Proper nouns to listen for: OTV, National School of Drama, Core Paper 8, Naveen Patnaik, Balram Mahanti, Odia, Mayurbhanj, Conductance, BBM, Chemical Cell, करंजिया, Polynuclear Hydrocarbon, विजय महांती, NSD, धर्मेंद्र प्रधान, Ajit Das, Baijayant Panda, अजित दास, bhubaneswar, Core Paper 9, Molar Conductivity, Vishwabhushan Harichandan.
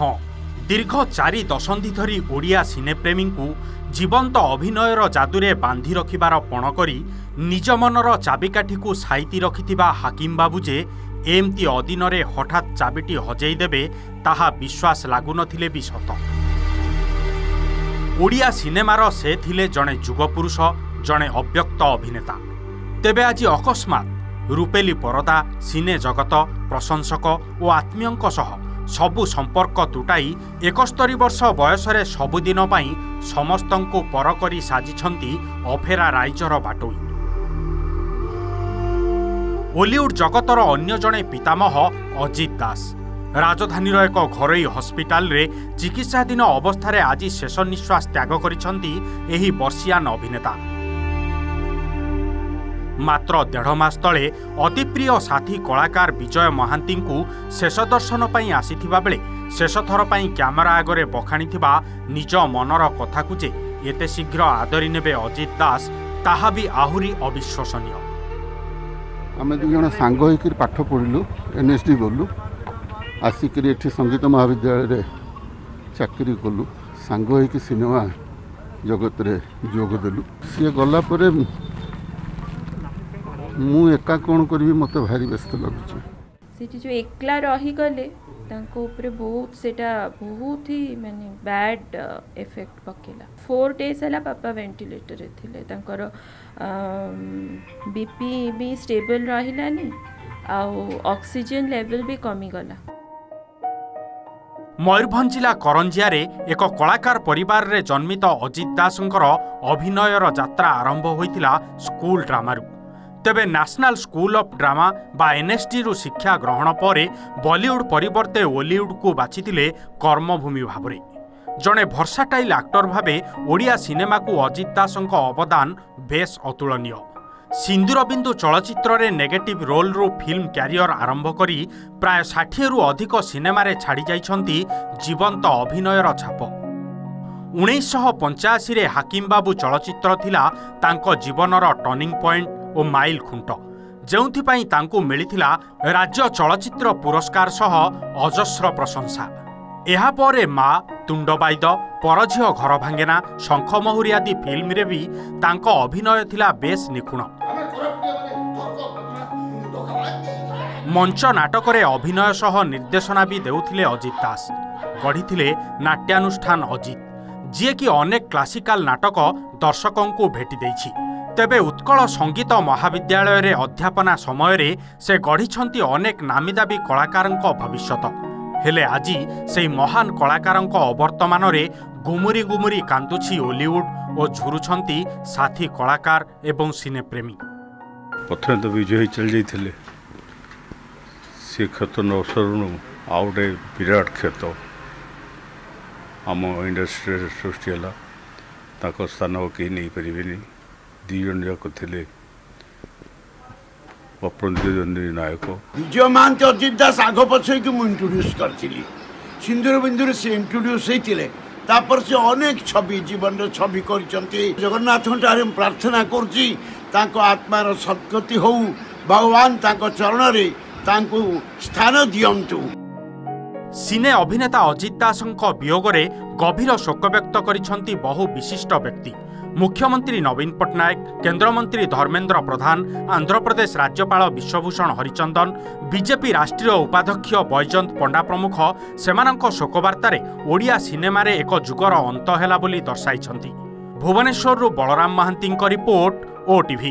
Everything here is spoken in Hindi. हों। दीर्घ 4 दशंधि धरी ओडिया सिनेप्रेमी को जीवंत अभिनयर जादुरे बांधि रखिबार पण करी निज मनर चाबिकाठी को साइती रखिथिबा हाकिम बाबू जे एमती अधीन रे हठात चाबिटी हजई देबे ताहा विश्वास लागु नथिले भी सत। ओडिया सिनेमार से थिले जणे जुगपुरुष, जणे अव्यक्त अभिनेता। तेबे आज अकस्मात रूपेली परदा, सिने जगत, प्रशंसक और आत्मीयंक सह सबु संपर्क तुटाई 71 वर्ष बयसरे सबुदिन पाई समस्तंकु पर करी साजिछंती अफेरा राइजर बाटोई। हॉलीवुड जगतर अन्य जणे पितामह अजित दास राजधानी एक घरोई हस्पिटाल रे चिकित्साधीन अवस्था रे आज शेष निश्वास त्याग करिसेंती एही बर्षियान अभिनेता। मात्र 1.5 मास तले अति प्रिय साथी कलाकार विजय महांती को शेष दर्शन पई आसीथिबा बेले शेष थर पई कैमरा आगे बखाणीथिबा निज मनर कथा को जे एते शीघ्र आदरी नेबे अजित दास ताहा भी आहुरी अविश्वसनीय। आम दुज सांग पाठ पढ़लु, NSD गलु, आसिक संगीत महाविद्यालय चाकरी कलु, सांग सिनेमा जगत रे जोगदेलु। सी गलापर मु एका कौन करी मत भारी व्यस्त लगुच। सीटी जो एकला रही गले बहुत सेटा बहुत ही माने बैड इफेक्ट पकेला। 4 डेज है पापा वेंटिलेटर थिले, तांकर बीपी भी स्टेबल रहिलानी, ऑक्सीजन लेवल भी कमी गला। मयूरभंज जिला करंजिया एक कलाकार परिवार रे जन्मित अजित दासंकर अभिनयर यात्रा आरंभ होइतिला स्कूल ड्रामारू। तेबे नेशनल स्कूल ऑफ ड्रामा बा NSD रु शिक्षा ग्रहण पर बॉलीवुड परिवर्ते हॉलीवुड को बाचितिले कर्मभूमि भावरे। जणे भरसाटाइल आक्टर भावे ओडिया सिनेमा को अजित दासंक अवदान बेस अतुलनीय। सिंदूर बिंदु चलचित्र रे नेगेटिव रोल रु फिल्म क्यारियर आरंभ करी प्राय 60 रु अधिक सिनेमा रे छाड़ी जाइछंती जीवंत अभिनयर छाप। 1985 रे हाकिम बाबू चलचित्र थिला तांको जीवनर टर्निंग पॉइंट और माइल खुंट, जोपाई मिलता राज्य चलचित्र पुरस्कार सह अजस्र प्रशंसा। यापर माँ, तुंडबाइद, परझिय घर भांगेना, शंखमहुरी आदि फिल्म रे भी अभिनय थिला बेस निखुण। मंच नाटक अभिनय सह निर्देशना भी देउथिले अजित दास। गढ़ी नाट्यानुष्ठान अजित जी कि अनेक क्लासिकाल नाटक दर्शकों को भेटी देछि। तेबे उत्कल संगीत महाविद्यालय रे अध्यापना समय रे से गढ़ी अनेक नामीदाबी कलाकारंक भविष्यत हेले आजी से महान कलाकारंक अवर्तमान रे गुमुरी गुमुरी कांदुछि हॉलीवुड और झुरुछंती साथी कलाकार एवं सिनेप्रेमी। पथरे तो विजय चल जाइथिले से खतन अवसरनु आउडे विराट खेत आम इंडस्ट्री सृष्टि हला ताको स्थान के नहीं परिबेनी दी नायक विजय महांती अजित दास आग पछे इंट्रोड्यूस करी सिंदूर बिंदु से इंट्रोड्यूस होते से अनेक छवि जीवन छवि कर जगन्नाथ प्रार्थना कर आत्मार सद्गति हो भगवान चरण में स्थान दियंतु। सिने अभिनेता अजित दासंक वियोगरे गभीर शोक व्यक्त करिसेंती बहु विशिष्ट व्यक्ति। मुख्यमंत्री नवीन पटनायक, केंद्रमंत्री धर्मेंद्र प्रधान, आंध्र प्रदेश राज्यपाल विश्वभूषण हरिचंदन, बीजेपी राष्ट्रीय उपाध्यक्ष बैजयंत पंडा प्रमुख सेमानंक शोकवार्तारे ओडिया सिनेमारे एक जुगर अंत हेला बोली दर्शाइछंती। भुवनेश्वर रु बलराम महांती रिपोर्ट, OTV।